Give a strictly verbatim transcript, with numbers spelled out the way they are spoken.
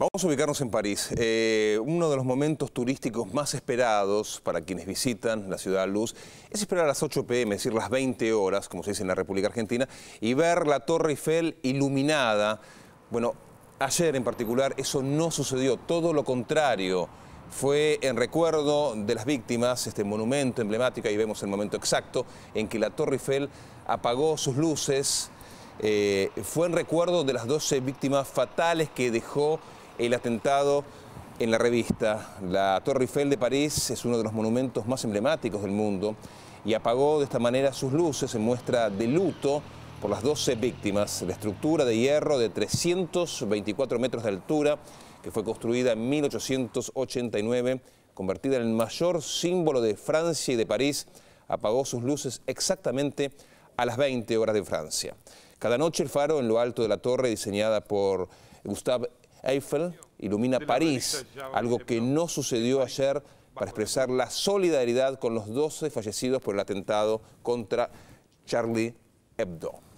Vamos a ubicarnos en París, eh, uno de los momentos turísticos más esperados para quienes visitan la Ciudad Luz es esperar a las ocho p m, es decir, las veinte horas, como se dice en la República Argentina, y ver la Torre Eiffel iluminada. Bueno, ayer en particular eso no sucedió, todo lo contrario. Fue en recuerdo de las víctimas, este monumento emblemático, ahí vemos el momento exacto en que la Torre Eiffel apagó sus luces. Eh, fue en recuerdo de las doce víctimas fatales que dejó el atentado en la revista. La Torre Eiffel de París es uno de los monumentos más emblemáticos del mundo y apagó de esta manera sus luces en muestra de luto por las doce víctimas. La estructura de hierro de trescientos veinticuatro metros de altura, que fue construida en mil ochocientos ochenta y nueve, convertida en el mayor símbolo de Francia y de París, apagó sus luces exactamente a las veinte horas de Francia. Cada noche el faro en lo alto de la torre, diseñada por Gustave Eiffel, ilumina París, algo que no sucedió ayer, para expresar la solidaridad con los doce fallecidos por el atentado contra Charlie Hebdo.